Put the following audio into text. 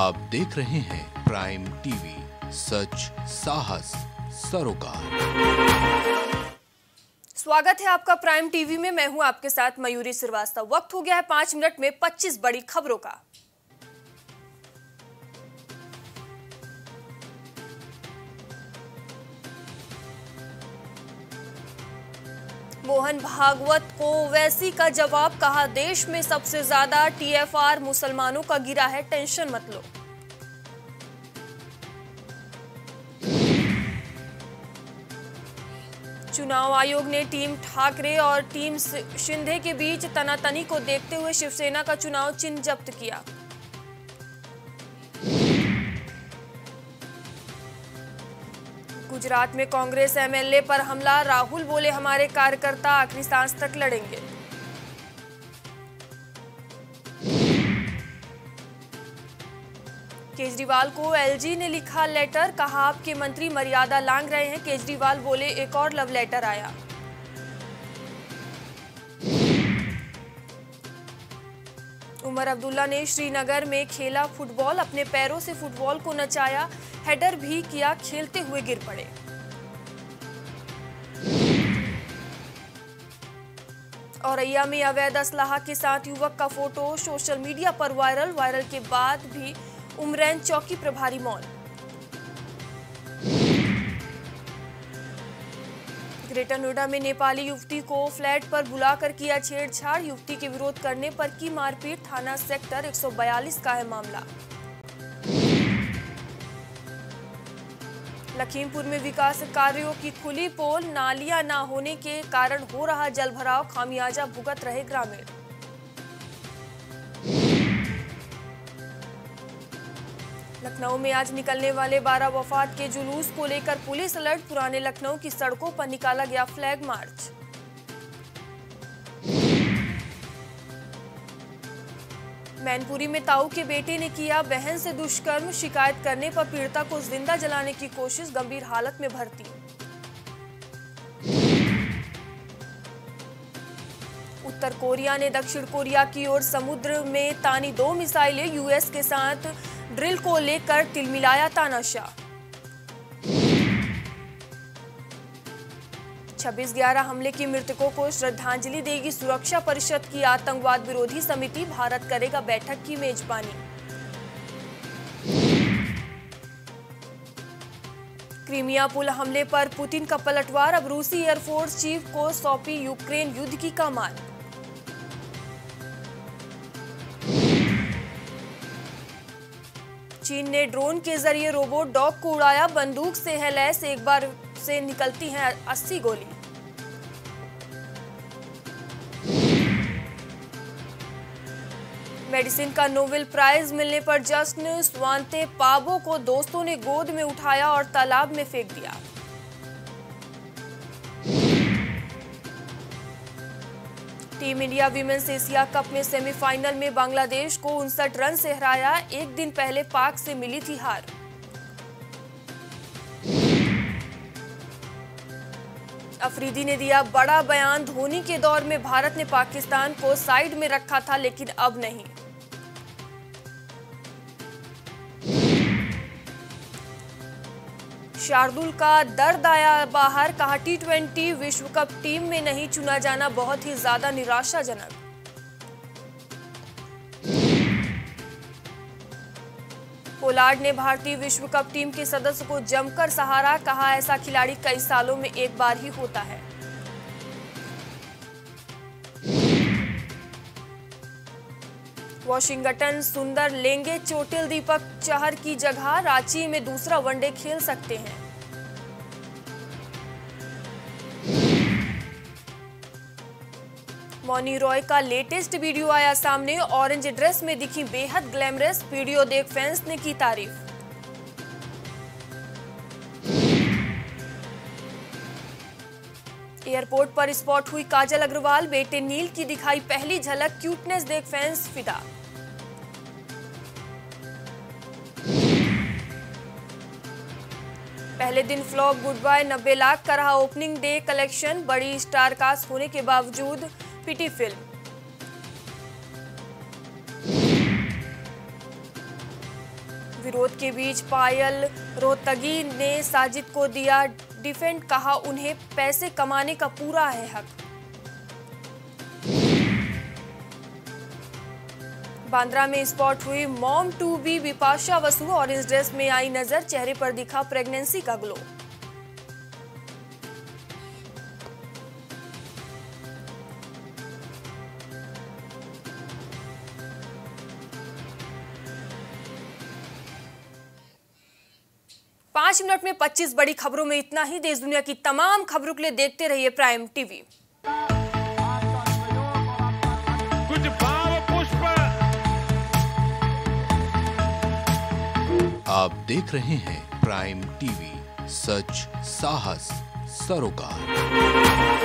आप देख रहे हैं प्राइम टीवी, सच साहस सरोकार। स्वागत है आपका प्राइम टीवी में। मैं हूं आपके साथ मयूरी श्रीवास्तव। वक्त हो गया है 5 मिनट में 25 बड़ी खबरों का। मोहन भागवत को वैसी का जवाब, कहा देश में सबसे ज्यादा TFR मुसलमानों का गिरा है, टेंशन मत लो। चुनाव आयोग ने टीम ठाकरे और टीम शिंदे के बीच तनातनी को देखते हुए शिवसेना का चुनाव चिन्ह जब्त किया। गुजरात में कांग्रेस MLA पर हमला, राहुल बोले हमारे कार्यकर्ता आखिरी सांस तक लड़ेंगे। केजरीवाल को LG ने लिखा लेटर, कहा आपके मंत्री मर्यादा लांघ रहे हैं। केजरीवाल बोले एक और लव लेटर आया। उमर अब्दुल्ला ने श्रीनगर में खेला फुटबॉल, अपने पैरों से फुटबॉल को नचाया, हेडर भी किया, खेलते हुए गिर पड़े। औरैया में अवैध असलाहा के साथ युवक का फोटो सोशल मीडिया पर वायरल के बाद भी उमरान चौकी प्रभारी मौन। ग्रेटर नोएडा में नेपाली युवती को फ्लैट पर बुलाकर किया छेड़छाड़, युवती के विरोध करने पर की मारपीट, थाना सेक्टर 142 का है मामला। लखीमपुर में विकास कार्यों की खुली पोल, नालियां ना होने के कारण हो रहा जलभराव, खामियाजा भुगत रहे ग्रामीण। लखनऊ में आज निकलने वाले 12 वफाद के जुलूस को लेकर पुलिस अलर्ट, पुराने लखनऊ की सड़कों पर निकाला गया फ्लैग मार्च। मैनपुरी में ताऊ के बेटे ने किया बहन से दुष्कर्म, शिकायत करने पर पीड़िता को जिंदा जलाने की कोशिश, गंभीर हालत में भर्ती। उत्तर कोरिया ने दक्षिण कोरिया की ओर समुद्र में तानी 2 मिसाइलें, US के साथ ड्रिल को लेकर तिलमिलाया तानाशाह। 26/11 हमले के मृतकों को श्रद्धांजलि देगी सुरक्षा परिषद की आतंकवाद विरोधी समिति, भारत करेगा बैठक की मेजबानी। क्रीमिया पुल हमले पर पुतिन का पलटवार, अब रूसी एयरफोर्स चीफ को सौंपी यूक्रेन युद्ध की कमान। चीन ने ड्रोन के जरिए रोबोट डॉग को उड़ाया, बंदूक से है लैस, एक बार से निकलती हैं 80 गोली। मेडिसिन का नोबेल प्राइज मिलने पर जश्न, स्वांते पाबो को दोस्तों ने गोद में उठाया और तालाब में फेंक दिया। Team India women's Asia cup में सेमीफाइनल में बांग्लादेश को 59 रन से हराया, एक दिन पहले पाक से मिली थी हार। अफरीदी ने दिया बड़ा बयान, धोनी के दौर में भारत ने पाकिस्तान को साइड में रखा था, लेकिन अब नहीं। शार्दुल का दर्द आया बाहर, कहा T20 विश्व कप टीम में नहीं चुना जाना बहुत ही ज्यादा निराशाजनक। पोलाड़ ने भारतीय विश्व कप टीम के सदस्य को जमकर सहारा, कहा ऐसा खिलाड़ी कई सालों में एक बार ही होता है। वॉशिंगटन सुंदर लेंगे चोटिल दीपक चहर की जगह, रांची में दूसरा वनडे खेल सकते हैं। मौनी रॉय का लेटेस्ट वीडियो आया सामने, ऑरेंज ड्रेस में दिखी बेहद ग्लैमरस, वीडियो देख फैंस ने की तारीफ। एयरपोर्ट पर स्पॉट हुई काजल अग्रवाल, बेटे नील की दिखाई पहली झलक, क्यूटनेस देख फैंस फिदा। पहले दिन फ्लॉप गुड बाय, 90 लाख का रहा ओपनिंग डे कलेक्शन, बड़ी स्टार कास्ट होने के बावजूद पिटी फिल्म। विरोध के बीच पायल रोहतगी ने साजिद को दिया डिफेंड, कहा उन्हें पैसे कमाने का पूरा है हक। बांद्रा में स्पॉट हुई mom to be Bipasha Basu, orange dress में आई नजर, चेहरे पर दिखा प्रेगनेंसी का ग्लो। पांच मिनट में 25 बड़ी खबरों में इतना ही। देश दुनिया की तमाम खबरों के लिए देखते रहिए प्राइम टीवी। कुछ भाव पुष्प आप देख रहे हैं प्राइम टीवी, सच साहस सरोकार।